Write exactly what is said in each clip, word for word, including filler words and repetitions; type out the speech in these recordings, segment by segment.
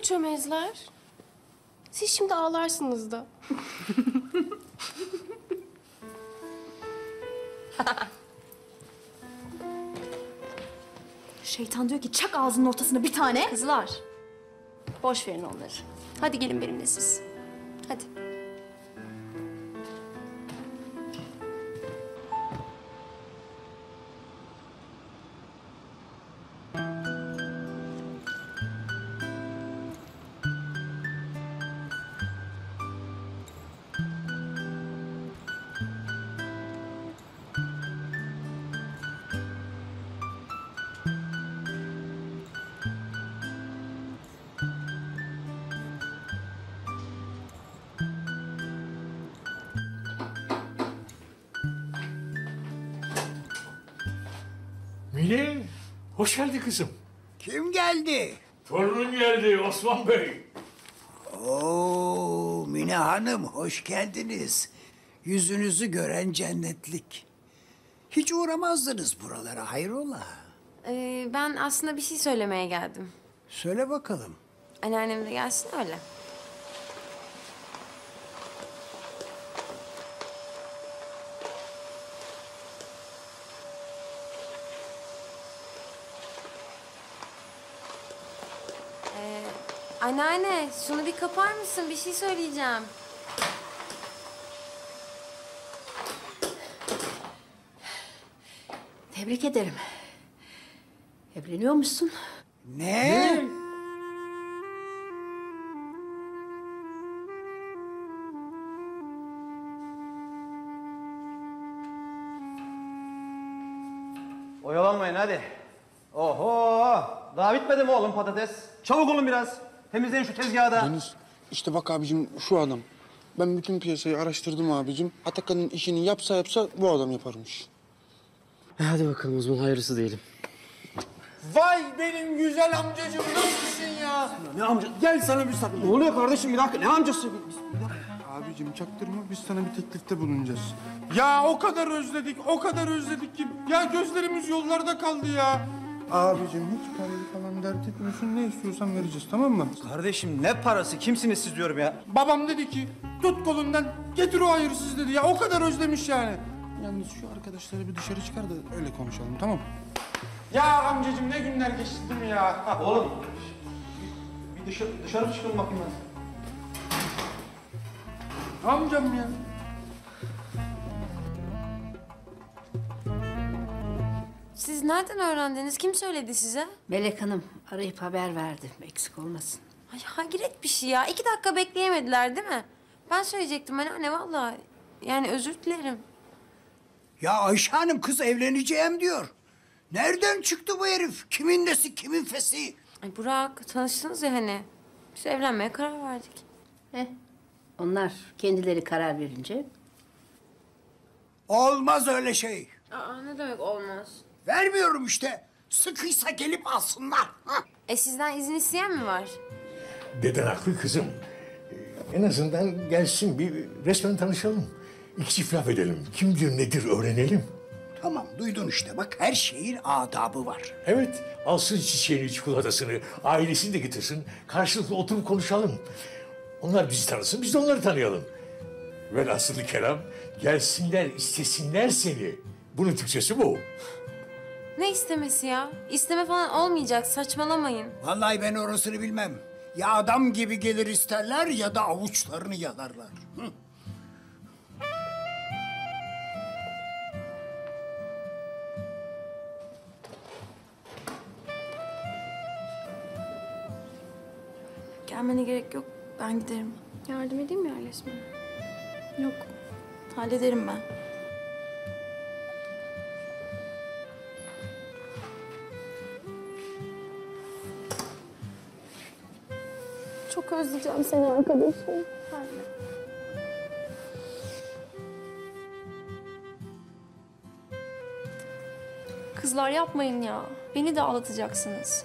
oldu çömezler? Siz şimdi ağlarsınız da. Şeytan diyor ki çak ağzının ortasına bir tane. Kızlar, boş verin onları. Hadi gelin benimle siz. Hadi. Mine, hoş geldi kızım. Kim geldi? Torunun geldi Osman Bey. Oo, Mine Hanım hoş geldiniz. Yüzünüzü gören cennetlik. Hiç uğramazdınız buralara, hayrola? Ee, ben aslında bir şey söylemeye geldim. Söyle bakalım. Anneannem de gelsin öyle. Anneanne, şunu bir kapar mısın? Bir şey söyleyeceğim. Tebrik ederim. Evleniyor musun? Ne? Ne? Oyalanmayın hadi. Oho! Daha bitmedi mi oğlum patates? Çabuk olun biraz. Temizleyin şu tezgahı da. Deniz, işte bak abicim şu adam. Ben bütün piyasayı araştırdım abicim. Atakan'ın işini yapsa yapsa bu adam yaparmış. Hadi bakalım Osman, hayırlısı diyelim. Vay benim güzel amcacığım, nasılsın ya? Ne amca? Gel sana bir sakın. Ne oluyor kardeşim, bir dakika, ne amcası? Bir, bir dakika. Abicim çaktırma, biz sana bir teklifte bulunacağız. Ya o kadar özledik, o kadar özledik ki. Ya gözlerimiz yollarda kaldı ya. Abicim hiç parayı falan dert etmiyorsun, ne istiyorsan vereceğiz, tamam mı? Kardeşim ne parası, kimsiniz siz diyorum ya. Babam dedi ki tut kolundan getir o hayırsız dedi ya, o kadar özlemiş yani. Yalnız şu arkadaşları bir dışarı çıkar da öyle konuşalım, tamam mı? Ya amcacığım ne günler geçirdim ya. Oğlum bir dışarı, dışarı çıkalım bakayım ben. Amcam ya. Siz nereden öğrendiniz? Kim söyledi size? Melek Hanım arayıp haber verdi. Eksik olmasın. Ay hayret bir şey ya. İki dakika bekleyemediler değil mi? Ben söyleyecektim anneanne vallahi. Yani özür dilerim. Ya Ayşe Hanım kız evleneceğim diyor. Nereden çıktı bu herif? Kimin nesi, kimin fesi? Ay Burak tanıştınız ya hani. Biz evlenmeye karar verdik. Heh. Onlar kendileri karar verince. Olmaz öyle şey. Aa ne demek olmaz? Vermiyorum işte. Sıkıysa gelip alsınlar. Ha. E sizden izin isteyen mi var? Deden haklı kızım. Ee, en azından gelsin bir resmen tanışalım. İki çift laf edelim. Kimdir nedir öğrenelim. Tamam duydun işte bak her şeyin adabı var. Evet alsın çiçeğini çikolatasını ailesini de getirsin. Karşılıklı oturup konuşalım. Onlar bizi tanısın biz de onları tanıyalım. Velhasılı kelam gelsinler istesinler seni. Bunun Türkçesi bu. Ne istemesi ya? İsteme falan olmayacak, saçmalamayın. Vallahi ben orasını bilmem. Ya adam gibi gelir isterler ya da avuçlarını yalarlar. Hı. Gelmene gerek yok, ben giderim. Yardım edeyim mi yerleşmeye? Yok, hallederim ben. Çok özleyeceğim seni arkadaşım. Harbi. Kızlar yapmayın ya. Beni de ağlatacaksınız.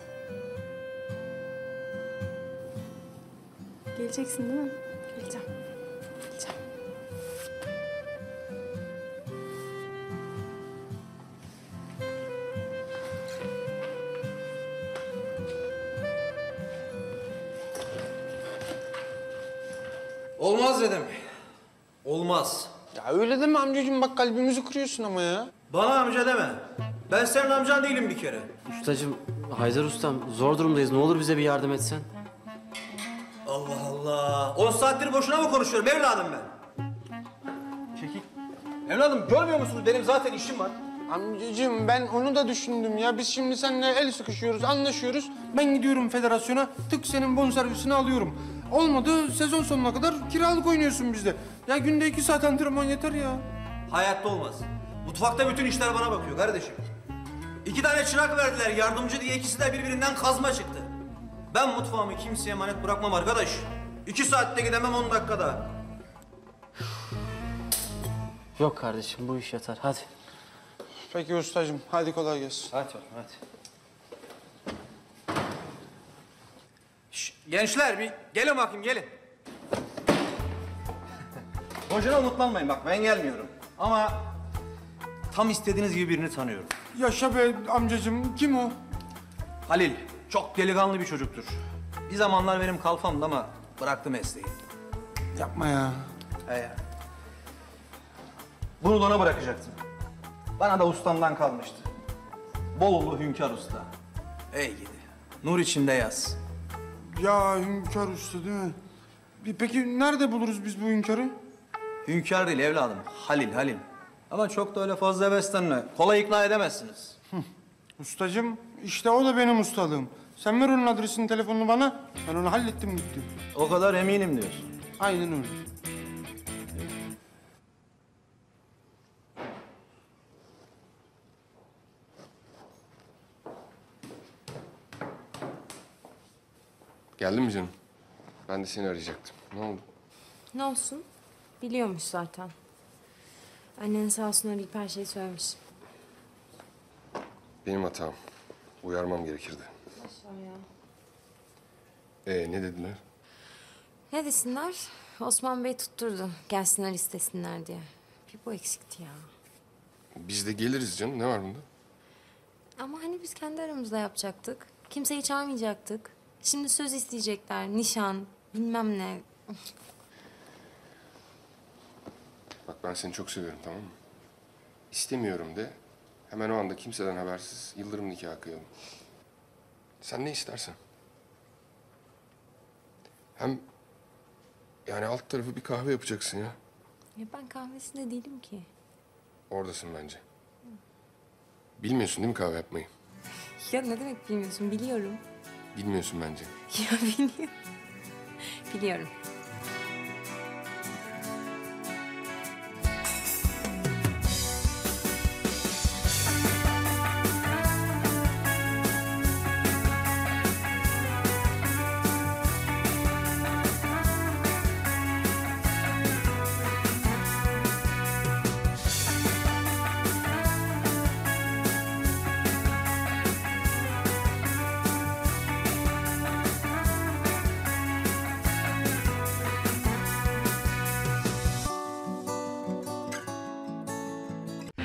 Geleceksin değil mi? Geleceğim. Geleceğim. Olmaz dedim. Olmaz. Ya öyle deme amcacığım, bak kalbimizi kırıyorsun ama ya. Bana amca deme. Ben senin amcan değilim bir kere. Ustacığım, Haydar ustam zor durumdayız. Ne olur bize bir yardım etsen. Allah Allah. On saattir boşuna mı konuşuyorum evladım ben? Çekil. Evladım görmüyor musunuz? Benim zaten işim var. Amcacığım ben onu da düşündüm ya. Biz şimdi seninle el sıkışıyoruz, anlaşıyoruz. Ben gidiyorum federasyona, tık senin bonservisini alıyorum. Olmadı sezon sonuna kadar kiralık oynuyorsun bizde. Ya günde iki saat antrenman yeter ya. Hayatta olmaz. Mutfakta bütün işler bana bakıyor kardeşim. İki tane çırak verdiler yardımcı diye, ikisi de birbirinden kazma çıktı. Ben mutfağımı kimseye emanet bırakmam arkadaş. İki saatte gidemem, on dakikada. Yok kardeşim, bu iş yeter. Hadi. Peki ustacığım, hadi kolay gelsin. Hadi oğlum, hadi. Şş, gençler bir gelin bakayım, gelin. Boşuna umutlanmayın bak, ben gelmiyorum. Ama tam istediğiniz gibi birini tanıyorum. Yaşa be amcacığım, kim o? Halil, çok delikanlı bir çocuktur. Bir zamanlar benim kalfamdı ama bıraktı mesleği. Yapma ya. He. Bunu da ona bırakacaktım. Bana da ustamdan kalmıştı. Bolulu Hünkar Usta. Ey gidi, nur içinde yaz. Ya Hünkar Usta değil mi? Peki nerede buluruz biz bu hünkârı? Hünkâr değil evladım, Halil, Halil. Ama çok da öyle fazla heveslenme, kolay ikna edemezsiniz. Hı. Ustacığım, işte o da benim ustalığım. Sen ver onun adresini, telefonunu bana, ben onu hallettim gitti. O kadar eminim diyorsun. Aynen öyle. Geldin mi canım? Ben de seni arayacaktım. Ne oldu? Ne olsun? Biliyormuş zaten. Annen sağ olsun arayıp her şeyi söylemiş. Benim hatam. Uyarmam gerekirdi. Aşağı ya. Ee, ne dediler? Ne desinler? Osman Bey tutturdu. Gelsinler istesinler diye. Bir bu eksikti ya. Biz de geliriz canım. Ne var bunda? Ama hani biz kendi aramızda yapacaktık. Kimseyi çağırmayacaktık. Şimdi söz isteyecekler, nişan, bilmem ne. Bak ben seni çok seviyorum, tamam mı? İstemiyorum de, hemen o anda kimseden habersiz yıldırım nikahı kıyalım. Sen ne istersen. Hem yani alt tarafı bir kahve yapacaksın ya. Ya ben kahvesinde değilim ki. Oradasın bence. Hı. Bilmiyorsun değil mi kahve yapmayı? Ya ne demek bilmiyorsun, biliyorum. Bilmiyorsun bence. Ya biliyorum. Biliyorum.